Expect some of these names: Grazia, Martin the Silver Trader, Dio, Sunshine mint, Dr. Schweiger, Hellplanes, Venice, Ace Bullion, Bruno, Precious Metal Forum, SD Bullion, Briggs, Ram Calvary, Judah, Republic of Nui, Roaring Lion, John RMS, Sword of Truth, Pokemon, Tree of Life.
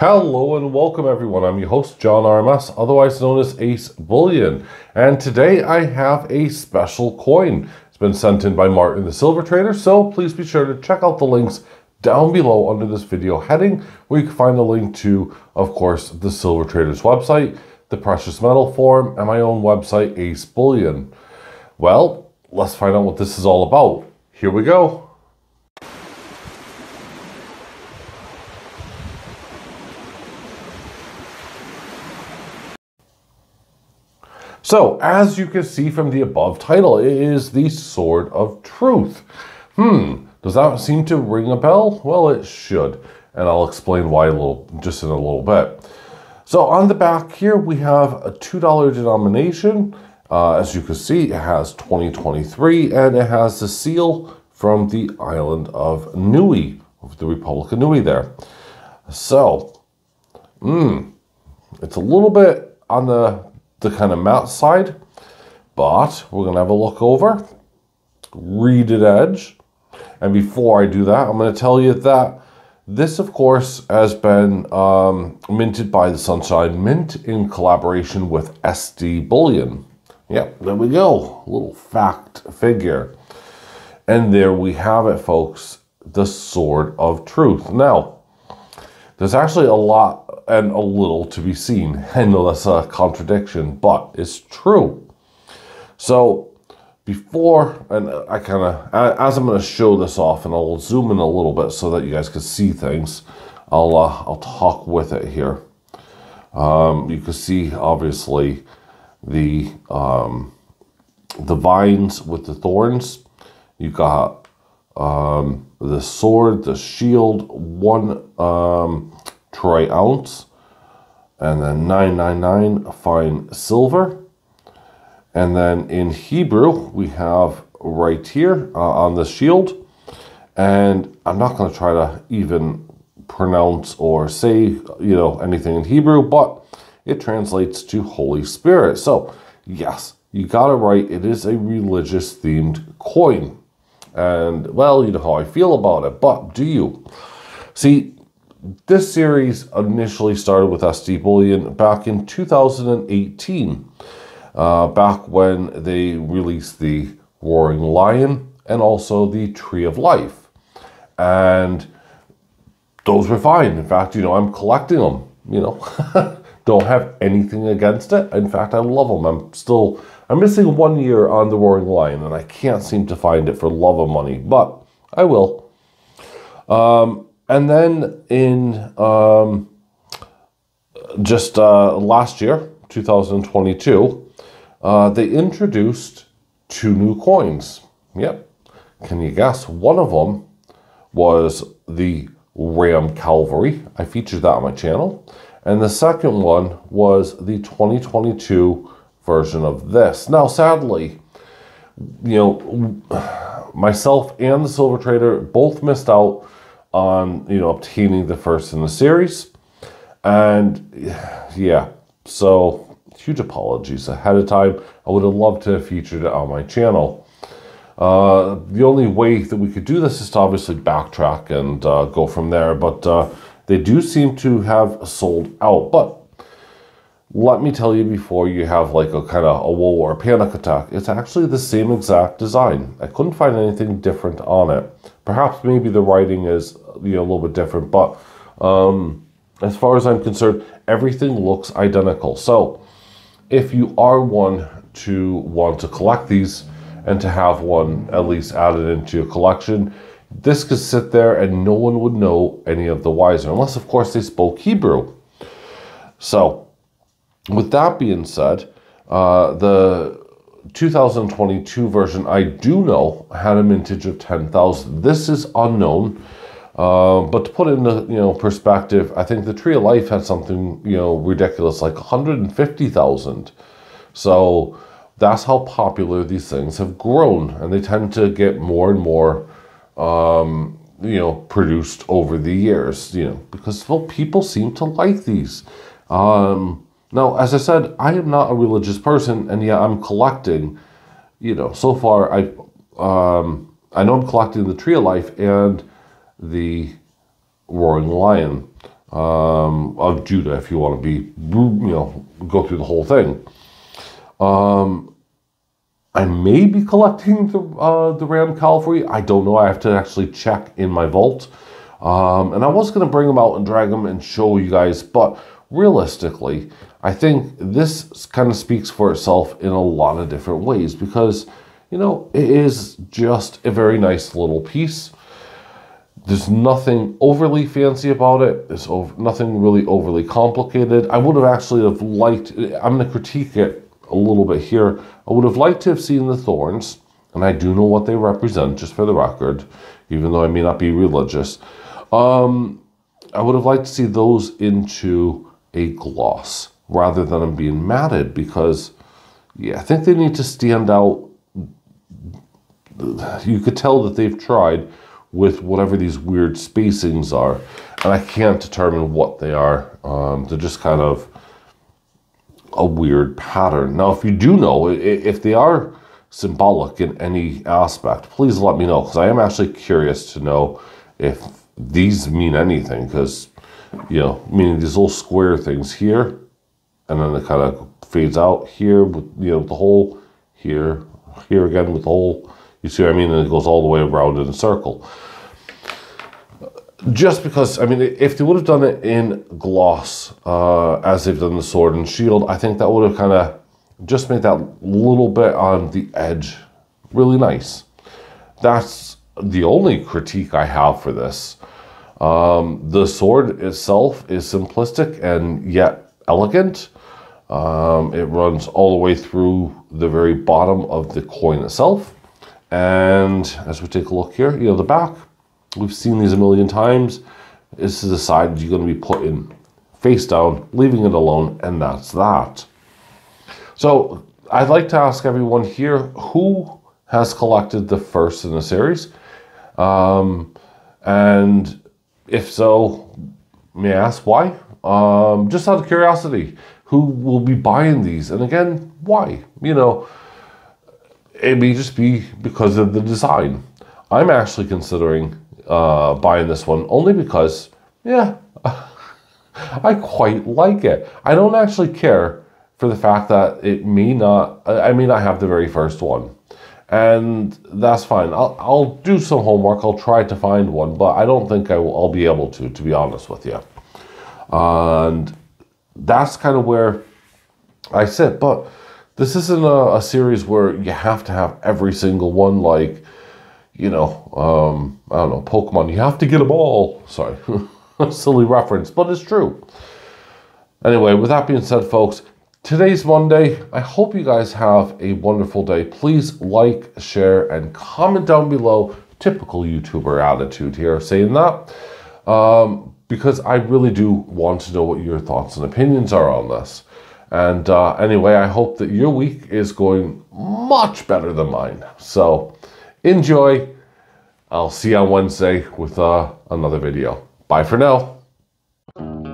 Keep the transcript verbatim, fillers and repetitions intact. Hello and welcome everyone, I'm your host John R M S, otherwise known as Ace Bullion, and today I have a special coin. It's been sent in by Martin the Silver Trader, so please be sure to check out the links down below under this video heading, where you can find the link to, of course, the Silver Trader's website, the Precious Metal Forum, and my own website, Ace Bullion. Well, let's find out what this is all about. Here we go. So, as you can see from the above title, it is the Sword of Truth. Hmm, does that seem to ring a bell? Well, it should, and I'll explain why a little, just in a little bit. So, on the back here, we have a two dollar denomination. Uh, as you can see, it has twenty twenty-three, and it has the seal from the island of Nui, of the Republic of Nui there. So, hmm, it's a little bit on the the kind of matte side, but we're gonna have a look over, read it edge. And before I do that, I'm gonna tell you that this, of course, has been um, minted by the Sunshine Mint in collaboration with S D Bullion. Yep, there we go, a little fact figure. And there we have it, folks, the Sword of Truth. Now, there's actually a lot and a little to be seen. I know that's a contradiction, but it's true. So before, and I kind of, as I'm going to show this off, and I'll zoom in a little bit so that you guys can see things, I'll, uh, I'll talk with it here. Um, you can see, obviously, the, um, the vines with the thorns. You got um, the sword, the shield, one... Um, troy ounce, and then nine nine nine fine silver. And then in Hebrew we have right here uh, on the shield, and I'm not going to try to even pronounce or say, you know, anything in Hebrew, but it translates to Holy Spirit. So yes, you got it right, it is a religious themed coin, and well, you know how I feel about it, but do you see? This series initially started with S D Bullion back in two thousand eighteen, uh, back when they released the Roaring Lion and also the Tree of Life. And those were fine. In fact, you know, I'm collecting them, you know, don't have anything against it. In fact, I love them. I'm still, I'm missing one year on the Roaring Lion, and I can't seem to find it for love of money, but I will. Um, And then in um, just uh, last year, two thousand twenty-two, uh, they introduced two new coins. Yep. Can you guess? One of them was the Ram Calvary. I featured that on my channel. And the second one was the twenty twenty-two version of this. Now, sadly, you know, myself and the Silver Trader both missed out on, you know, obtaining the first in the series. And yeah, so huge apologies ahead of time. I would have loved to have featured it on my channel. Uh, the only way that we could do this is to obviously backtrack and uh, go from there, but uh, they do seem to have sold out. But let me tell you, before you have like a kind of a woe or a panic attack, it's actually the same exact design. I couldn't find anything different on it. Perhaps maybe the writing is, you know, a little bit different, but um, as far as I'm concerned, everything looks identical. So if you are one to want to collect these and to have one at least added into your collection, this could sit there and no one would know any of the wiser, unless of course they spoke Hebrew. So with that being said, uh, the two thousand twenty-two version, I do know, had a mintage of ten thousand. This is unknown, uh, but to put it into, you know, perspective, I think the Tree of Life had something, you know, ridiculous, like one hundred fifty thousand. So that's how popular these things have grown, and they tend to get more and more, um, you know, produced over the years, you know, because, well, people seem to like these. Um... Now, as I said, I am not a religious person, and yet I'm collecting, you know, so far, I um, I know I'm collecting the Tree of Life and the Roaring Lion. um, of Judah, if you want to be, you know, go through the whole thing. Um, I may be collecting the, uh, the Ram Calvary. I don't know. I have to actually check in my vault. Um, and I was going to bring them out and drag them and show you guys, but realistically, I think this kind of speaks for itself in a lot of different ways because, you know, it is just a very nice little piece. There's nothing overly fancy about it. There's over, nothing really overly complicated. I would have actually have liked, I'm going to critique it a little bit here. I would have liked to have seen the thorns, and I do know what they represent, just for the record, even though I may not be religious. Um, I would have liked to see those into a gloss rather than them being matted because, yeah, I think they need to stand out. You could tell that they've tried with whatever these weird spacings are, and I can't determine what they are. Um, they're just kind of a weird pattern. Now, if you do know, if they are symbolic in any aspect, please let me know, because I am actually curious to know if these mean anything, because, you know, meaning these little square things here, and then it kind of fades out here with, you know, the hole here, here again with the hole, you see what I mean, and it goes all the way around in a circle. Just because, I mean, if they would have done it in gloss, uh, as they've done the sword and shield, I think that would have kind of just made that little bit on the edge really nice. That's the only critique I have for this. Um, the sword itself is simplistic and yet elegant. Um, it runs all the way through the very bottom of the coin itself. And as we take a look here, you know, the back, we've seen these a million times. This is the side you're going to be putting face down, leaving it alone, and that's that. So I'd like to ask everyone here who has collected the first in the series. Um, and if so, may I ask why? Um, just out of curiosity, who will be buying these? And again, why? You know, it may just be because of the design. I'm actually considering uh, buying this one only because, yeah, I quite like it. I don't actually care for the fact that it may not, I may not have the very first one. And that's fine. I'll, I'll do some homework. I'll try to find one, but I don't think I will, I'll be able to, to be honest with you. And that's kind of where I sit. But this isn't a, a series where you have to have every single one, like, you know, um, I don't know, Pokemon. You have to get them all. Sorry, silly reference, but it's true. Anyway, with that being said, folks, today's Monday. I hope you guys have a wonderful day. Please like, share, and comment down below. Typical YouTuber attitude here saying that, um, because I really do want to know what your thoughts and opinions are on this. And uh, anyway, I hope that your week is going much better than mine. So enjoy. I'll see you on Wednesday with uh, another video. Bye for now.